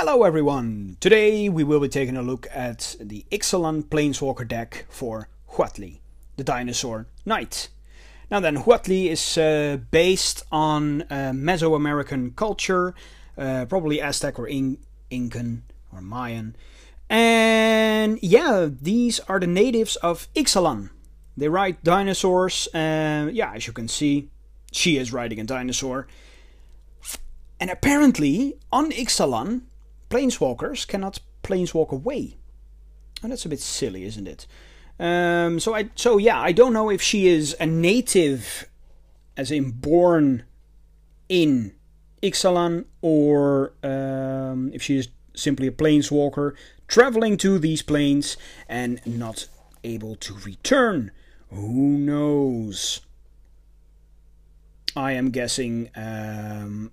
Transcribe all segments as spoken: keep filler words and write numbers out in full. Hello everyone! Today we will be taking a look at the Ixalan Planeswalker deck for Huatli, the Dinosaur Knight. Now then, Huatli is uh, based on uh, Mesoamerican culture, uh, probably Aztec or In Incan or Mayan. And yeah, these are the natives of Ixalan. They ride dinosaurs, uh, yeah, as you can see, she is riding a dinosaur. And apparently, on Ixalan, planeswalkers cannot planeswalk away. And that's a bit silly, isn't it? Um, so, I, so yeah, I don't know if she is a native, as in born in Ixalan, or um, if she is simply a planeswalker traveling to these planes and not able to return. Who knows? I am guessing... Um,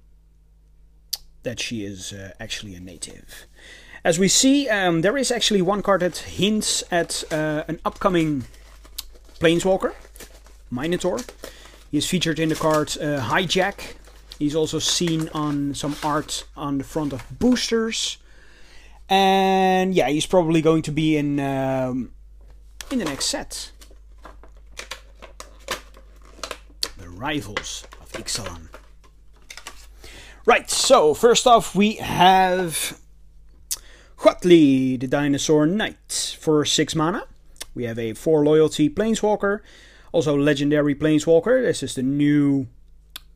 that she is uh, actually a native. As we see, um, there is actually one card that hints at uh, an upcoming planeswalker, Minotaur. He is featured in the card uh, Hijack. He's also seen on some art on the front of boosters. And yeah, he's probably going to be in, um, in the next set. The Rivals of Ixalan. Right, so first off we have Huatli, the Dinosaur Knight. For six mana, we have a four loyalty planeswalker, also legendary planeswalker. This is the new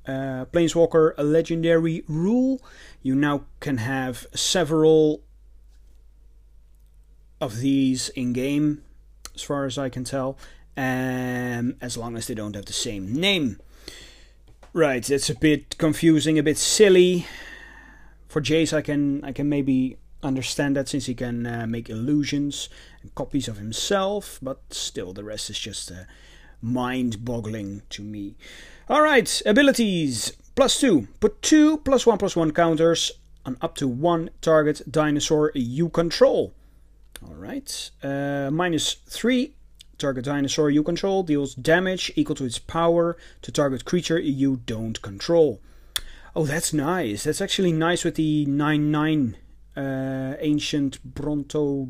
uh, planeswalker legendary rule. You now can have several of these in game, as far as I can tell, um, as long as they don't have the same name. Right, it's a bit confusing, a bit silly. For Jace, I can I can maybe understand that, since he can uh, make illusions and copies of himself, but still the rest is just uh, mind-boggling to me. All right, abilities. Plus two. Put two plus one plus one counters on up to one target dinosaur you control. All right. Uh, minus three. Target dinosaur you control deals damage equal to its power to target creature you don't control. Oh, that's nice. That's actually nice with the nine nine uh, ancient Bronto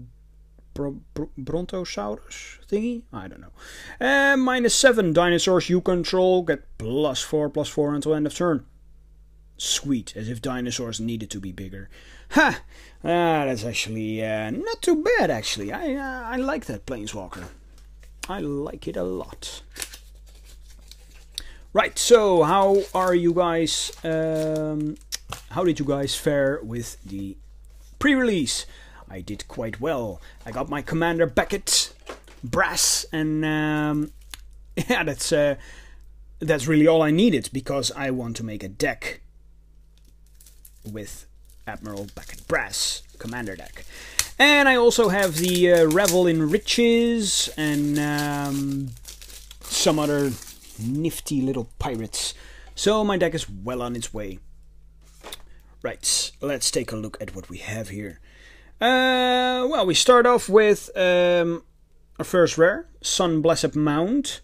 Bro, Bro, Brontosaurus thingy? I don't know. Uh, minus seven dinosaurs you control get plus four, plus four until end of turn. Sweet, as if dinosaurs needed to be bigger. Ha! Uh, that's actually uh, not too bad, actually. I, uh, I like that planeswalker. I like it a lot. Right, so how are you guys? Um, how did you guys fare with the pre-release? I did quite well. I got my Commander Beckett Brass, and um, yeah, that's uh, that's really all I needed, because I want to make a deck with Admiral Beckett Brass Commander deck. And I also have the uh, Revel in Riches and um, some other nifty little pirates. So my deck is well on its way. Right, let's take a look at what we have here. Uh, well, we start off with um, our first rare, Sun-Blessed Mound,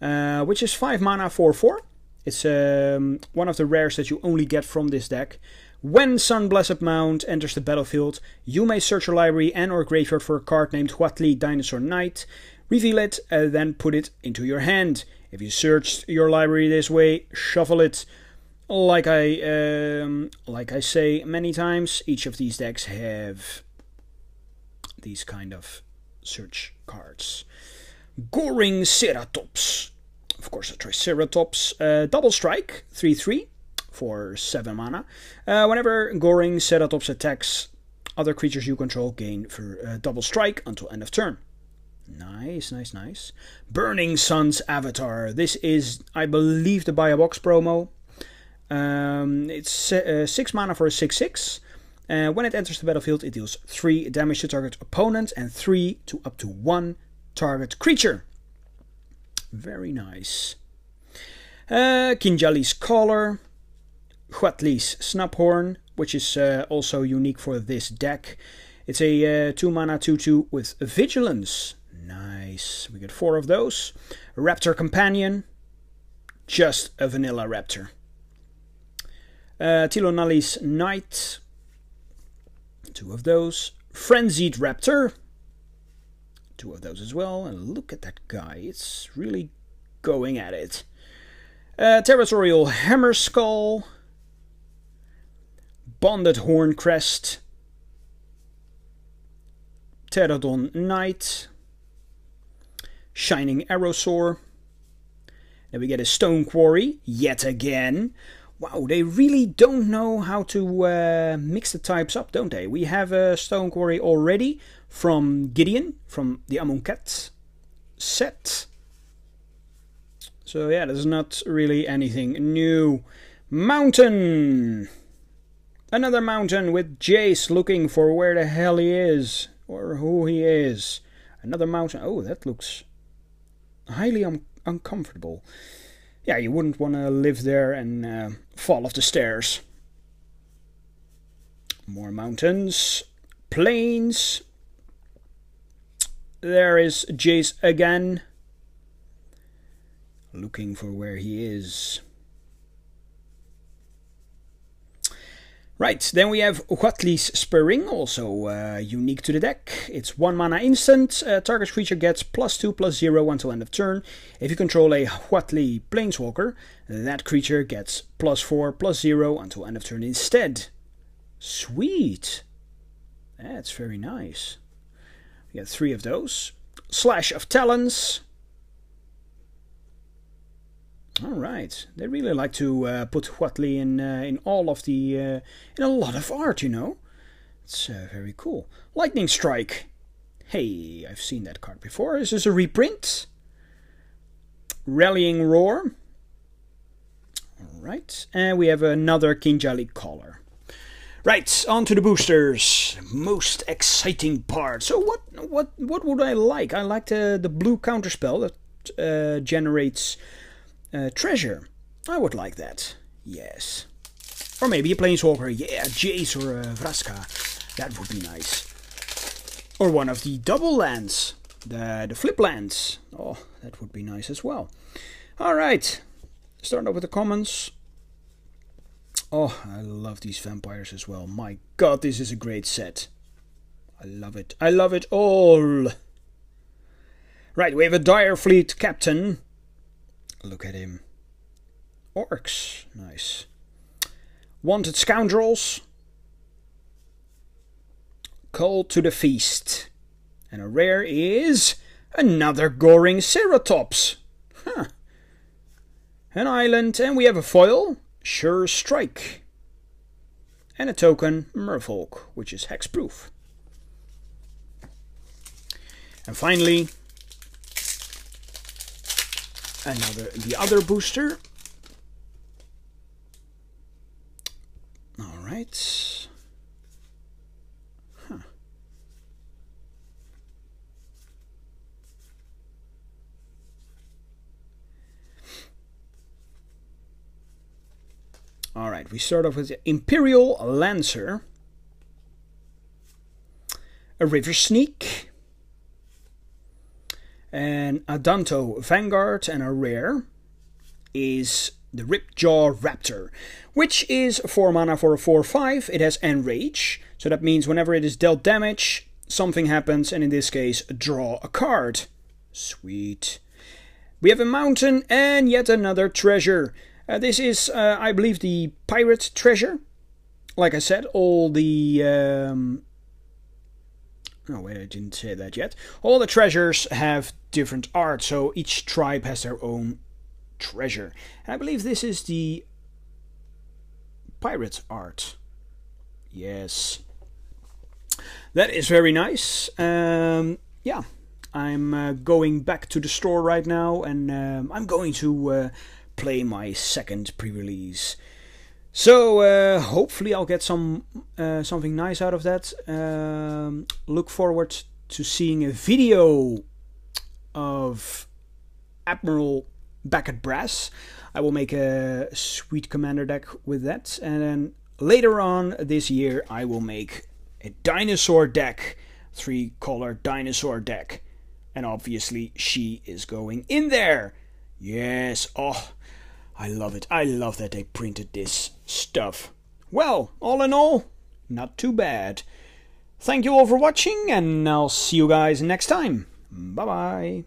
uh, which is five mana, four four. It's um, one of the rares that you only get from this deck. When Sun-Blessed Mound enters the battlefield, you may search your library and or graveyard for a card named Huatli, Dinosaur Knight, reveal it, and then put it into your hand. If you searched your library this way, shuffle it. Like I, um, like I say many times, each of these decks have these kind of search cards. Goring Ceratops. Of course, a Triceratops. Uh, double strike, three three. For seven mana. Uh, whenever Goring Ceratops attacks, other creatures you control gain for uh, double strike until end of turn. Nice, nice, nice. Burning Sun's Avatar. This is, I believe, the Buy a Box promo. Um, it's uh, six mana for a six six. Uh, when it enters the battlefield, it deals three damage to target opponent and three to up to one target creature. Very nice. Uh, Kinjalli's Caller. Huatli's Snubhorn, which is uh, also unique for this deck. It's a uh, two mana two two with Vigilance. Nice. We get four of those. Raptor Companion. Just a vanilla Raptor. Uh, Tilonali's Knight. Two of those. Frenzied Raptor. Two of those as well. And look at that guy. It's really going at it. Uh, Territorial Hammerskull. Bonded Horncrest. Pterodon Knight. Shining Aerosaur. Then we get a Stone Quarry, yet again. Wow, they really don't know how to uh, mix the types up, don't they? We have a Stone Quarry already from Gideon, from the Amonkhet set. So yeah, there's not really anything new. Mountain! Another mountain with Jace looking for where the hell he is, or who he is. Another mountain. Oh, that looks highly un uncomfortable. Yeah, you wouldn't want to live there and uh, fall off the stairs. More mountains. Plains. There is Jace again. Looking for where he is. Right, then we have Huatli's Spurring, also uh, unique to the deck. It's one mana instant. Uh, target creature gets plus two, plus zero until end of turn. If you control a Huatli Planeswalker, that creature gets plus four, plus zero until end of turn instead. Sweet. That's very nice. We got three of those. Slash of Talons. All right, they really like to uh, put Huatli in uh, in all of the uh, in a lot of art, you know. It's uh, very cool. Lightning strike. Hey, I've seen that card before. Is this a reprint? Rallying Roar. All right, and we have another Kinjalli's Caller. Right, on to the boosters. Most exciting part. So what what what would I like? I like the the blue counterspell that uh, generates. Uh, treasure. I would like that. Yes. Or maybe a Planeswalker. Yeah, Jace or uh, Vraska. That would be nice. Or one of the double lands. The, the flip lands. Oh, that would be nice as well. Alright. Starting off with the commons. Oh, I love these vampires as well. My god, this is a great set. I love it. I love it all. Right, we have a Dire Fleet Captain. Look at him. Orcs. Nice. Wanted Scoundrels. Call to the Feast. And a rare is another Goring Ceratops. Huh. An island. And we have a foil. Sure Strike. And a token. Merfolk. Which is hexproof. And finally... Another, the other booster. All right. Huh. All right, we start off with the Imperial Lancer. A River Sneak. And Adanto Vanguard, and a rare is the Ripjaw Raptor, which is four mana for a four five. It has Enrage, so that means whenever it is dealt damage, something happens, and in this case, draw a card. Sweet. We have a mountain and yet another treasure. Uh, this is, uh, I believe, the pirate treasure. Like I said, all the... Um, oh wait, I didn't say that yet. All the treasures have different art, so each tribe has their own treasure. And I believe this is the pirate art. Yes. That is very nice. Um, yeah, I'm uh, going back to the store right now, and um, I'm going to uh, play my second pre-release. So uh, hopefully I'll get some uh, something nice out of that. Um, look forward to seeing a video of Admiral Beckett Brass. I will make a sweet commander deck with that, and then later on this year I will make a dinosaur deck, three color dinosaur deck, and obviously she is going in there. Yes, oh. I love it. I love that they printed this stuff. Well, all in all, not too bad. Thank you all for watching, and I'll see you guys next time. Bye-bye.